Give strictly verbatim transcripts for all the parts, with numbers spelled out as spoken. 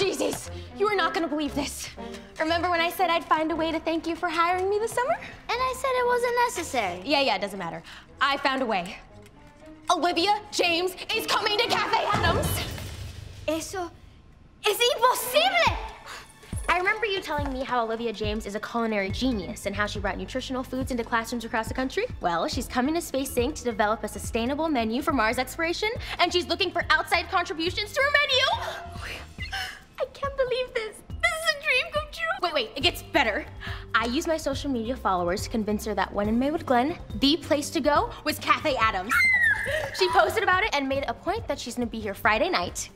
Jesus, you are not gonna believe this. Remember when I said I'd find a way to thank you for hiring me this summer? And I said it wasn't necessary. Yeah, yeah, it doesn't matter. I found a way. Olivia James is coming to Cafe Adams. Eso es imposible. I remember you telling me how Olivia James is a culinary genius and how she brought nutritional foods into classrooms across the country. Well, she's coming to Space Incorporated to develop a sustainable menu for Mars exploration, and she's looking for outside contributions to her menu. I can't believe this. This is a dream come true. Wait, wait, it gets better. I used my social media followers to convince her that when in Maywood Glen, the place to go was Cafe Adams. She posted about it and made a point that she's gonna be here Friday night.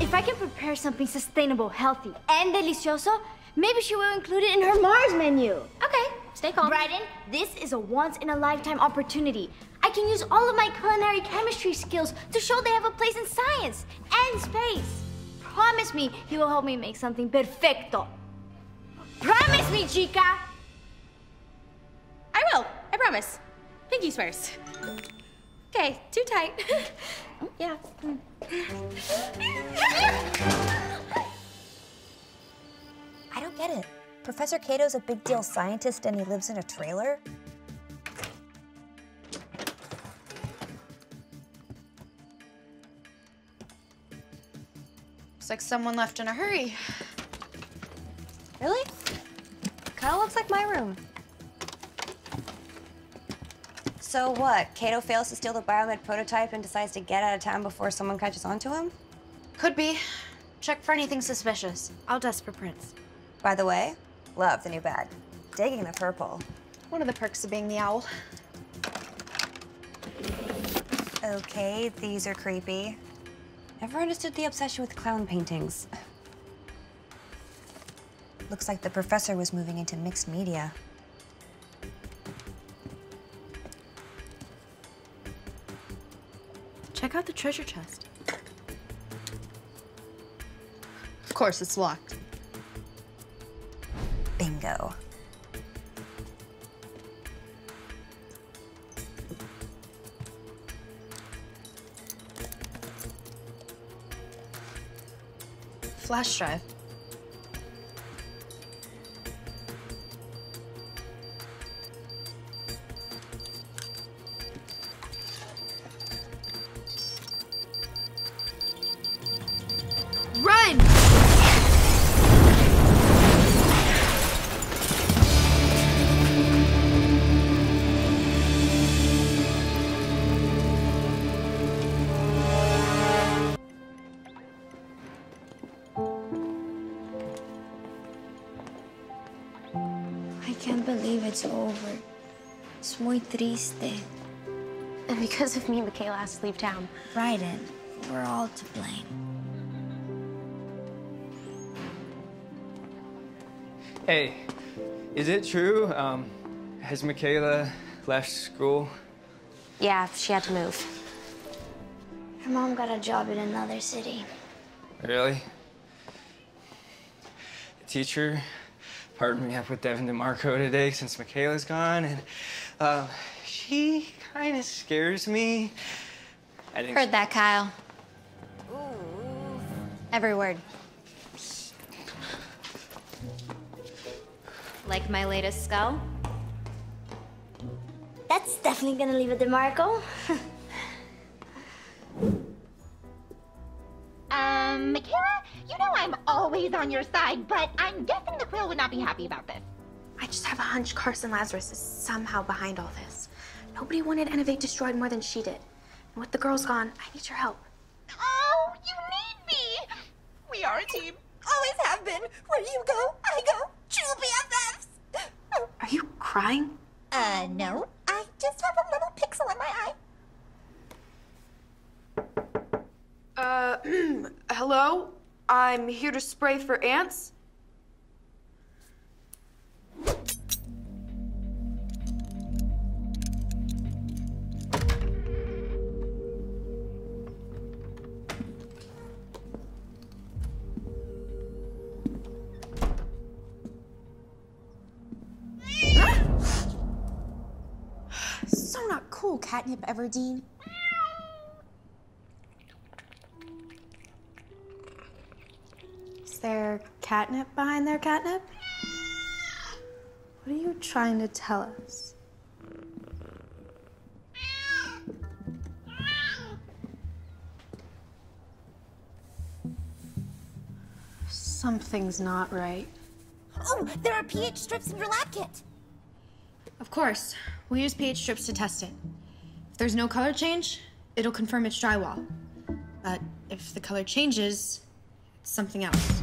If I can prepare something sustainable, healthy, and delicioso, maybe she will include it in her Mars menu. Okay, stay calm. Bryden, this is a once-in-a-lifetime opportunity. I can use all of my culinary chemistry skills to show they have a place in science and space. Promise me he will help me make something perfecto. Promise me, chica! I will, I promise. Pinky swears. Okay, too tight. Yeah. Mm. I don't get it. Professor Kato's a big deal scientist and he lives in a trailer? Looks like someone left in a hurry. Really? Kinda looks like my room. So what, Kato fails to steal the biomed prototype and decides to get out of town before someone catches on to him? Could be. Check for anything suspicious. I'll dust for prints. By the way, love the new bag. Digging the purple. One of the perks of being the owl. Okay, these are creepy. Never understood the obsession with clown paintings. Looks like the professor was moving into mixed media. Check out the treasure chest. Of course, it's locked. Bingo. Flash drive. It's over. It's muy triste. And because of me, McKeyla has to leave town. Bryden, we're all to blame. Hey, is it true? Um, has McKeyla left school? Yeah, she had to move. Her mom got a job in another city. Really? The teacher partnered me up with Devon D'Marco today since McKeyla's gone, and uh, she kind of scares me. I didn't Heard that, Kyle. Ooh. Every word. Like my latest skull? That's definitely gonna leave a D'Marco. Um, McKeyla, you know I'm always on your side, but I'm guessing the Quill would not be happy about this. I just have a hunch Carson Lazarus is somehow behind all this. Nobody wanted N O V eight destroyed more than she did. And with the girls gone, I need your help. Oh, you need me! We are a team. Always have been. Where you go, I go. True B F Fs! Oh. Are you crying? Uh, no. I just have a little pixel in my eye. Uh, hello? I'm here to spray for ants. So not cool, Catnip Everdeen. there catnip behind their catnip? What are you trying to tell us? Something's not right. Oh, there are pH strips in your lab kit. Of course. We use pH strips to test it. If there's no color change, it'll confirm it's drywall. But if the color changes, it's something else.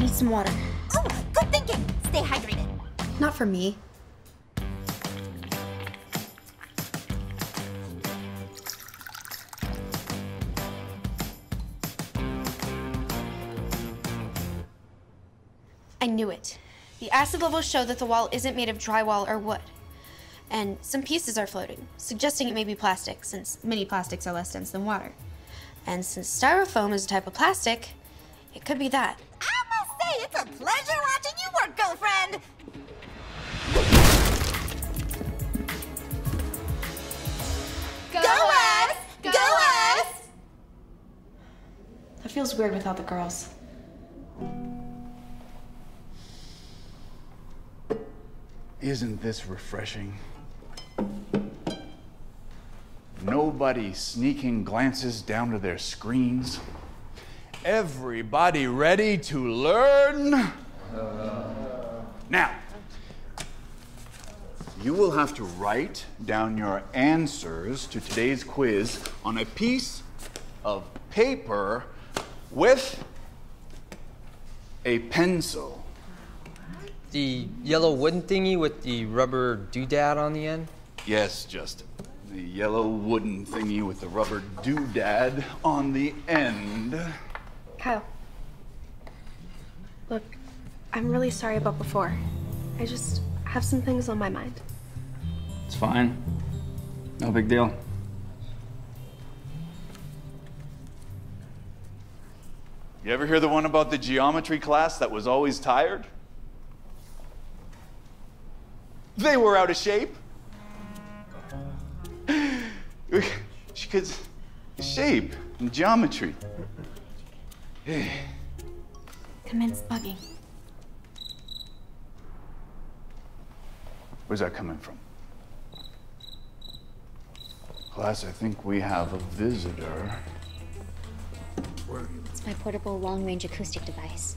Need some water. Oh, good thinking. Stay hydrated. Not for me. I knew it. The acid levels show that the wall isn't made of drywall or wood. And some pieces are floating, suggesting it may be plastic, since many plastics are less dense than water. And since styrofoam is a type of plastic, it could be that. I must say, it's a pleasure watching you work, girlfriend! Go, Go us! us! Go, Go us! us! That feels weird without the girls. Isn't this refreshing? Nobody sneaking glances down to their screens. Everybody ready to learn? Uh. Now, you will have to write down your answers to today's quiz on a piece of paper with a pencil. The yellow wooden thingy with the rubber doodad on the end? Yes, Justin. The yellow wooden thingy with the rubber doodad on the end. Kyle. Look, I'm really sorry about before. I just have some things on my mind. It's fine. No big deal. You ever hear the one about the geometry class that was always tired? They were out of shape. She could shape and geometry. Commence bugging. Where's that coming from? Class, I think we have a visitor. It's my portable long-range acoustic device.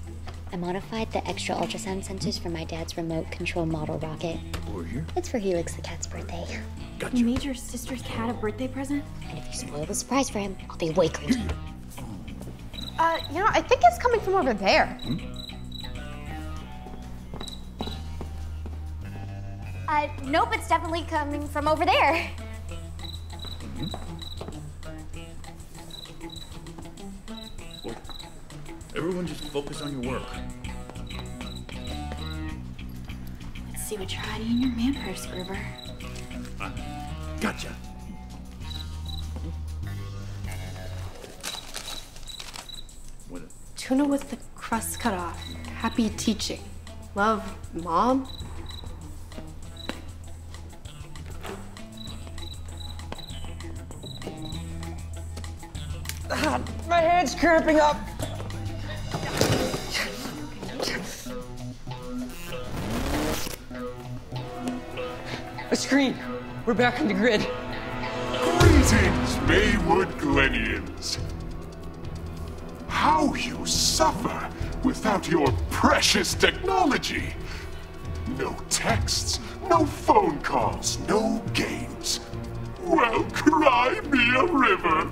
I modified the extra ultrasound sensors for my dad's remote control model rocket. Over here? It's for Helix, the cat's birthday. Gotcha. You made your sister's cat a birthday present? And if you spoil the surprise for him, I'll be way crazy. Uh, you know, I think it's coming from over there. Hmm? Uh, nope, it's definitely coming from over there. Everyone just focus on your work. Let's see what you're hiding in your man purse, Gruber. Uh, gotcha. With it. Tuna with the crust cut off. Happy teaching. Love, Mom. Ah, my hand's cramping up. A screen! We're back on the grid. Greetings, Maywood Glenians. How you suffer without your precious technology. No texts, no phone calls, no games. Well, cry me a river.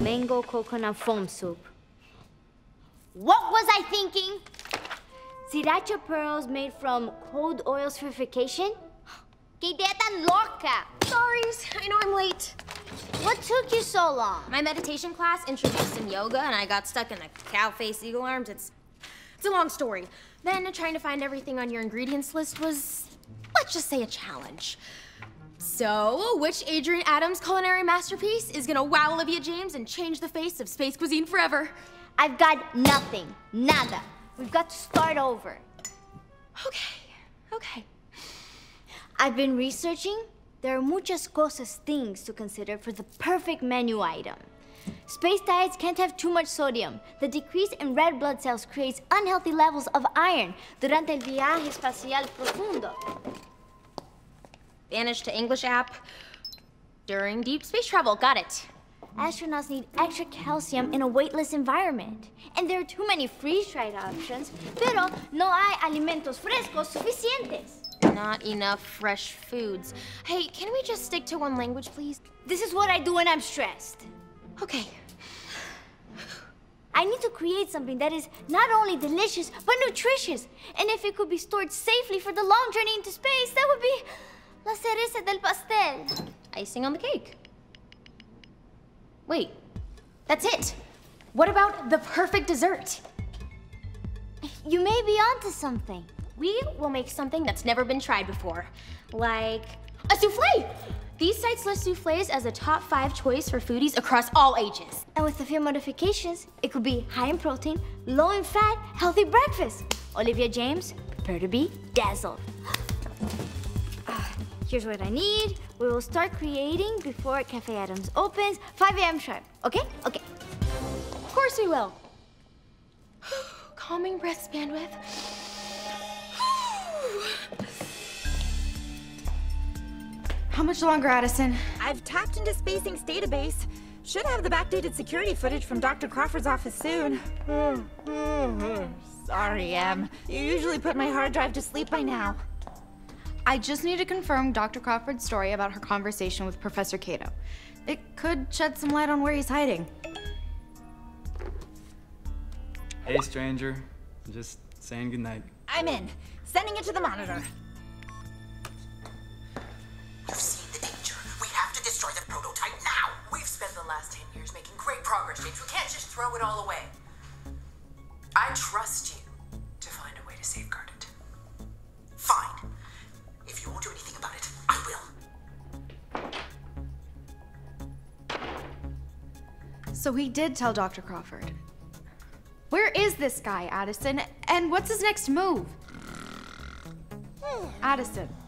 Mango coconut foam soup. What was I thinking? Sriracha pearls made from cold oil purification? Que idea tan loca! Sorry, I know I'm late. What took you so long? My meditation class introduced some yoga and I got stuck in the cow-faced eagle arms. It's, it's a long story. Then trying to find everything on your ingredients list was, let's just say, a challenge. So, which Adrienne Attoms culinary masterpiece is gonna wow Olivia James and change the face of space cuisine forever? I've got nothing, nada. We've got to start over. Okay, okay. I've been researching. There are muchas cosas, things to consider for the perfect menu item. Space diets can't have too much sodium. The decrease in red blood cells creates unhealthy levels of iron durante el viaje espacial profundo. Spanish to English app during deep space travel. Got it. Astronauts need extra calcium in a weightless environment. And there are too many freeze-dried options, pero no hay alimentos frescos suficientes. Not enough fresh foods. Hey, can we just stick to one language, please? This is what I do when I'm stressed. Okay. I need to create something that is not only delicious, but nutritious. And if it could be stored safely for the long journey into space, that would be la cereza del pastel. Icing on the cake. Wait, that's it. What about the perfect dessert? You may be onto something. We will make something that's never been tried before, like a souffle. These sites list souffles as a top five choice for foodies across all ages. And with a few modifications, it could be high in protein, low in fat, healthy breakfast. Olivia James, prepare to be dazzled. Here's what I need. We will start creating before Cafe Adams opens, five A M sharp. Okay? Okay. Of course we will. Calming breaths, Bandweth. How much longer, Addison? I've tapped into Space Incorporated's database. Should have the backdated security footage from Doctor Crawford's office soon. Sorry, Em. You usually put my hard drive to sleep by now. I just need to confirm Doctor Crawford's story about her conversation with Professor Kato. It could shed some light on where he's hiding. Hey, stranger. Just saying goodnight. I'm in. Sending it to the monitor. You've seen the danger. We have to destroy the prototype now. We've spent the last ten years making great progress, James. We can't just throw it all away. I trust you to find a way to safeguard it. Fine. If you won't do anything about it, I will. So he did tell Doctor Crawford. Where is this guy, Addison? And what's his next move? Hmm. Addison.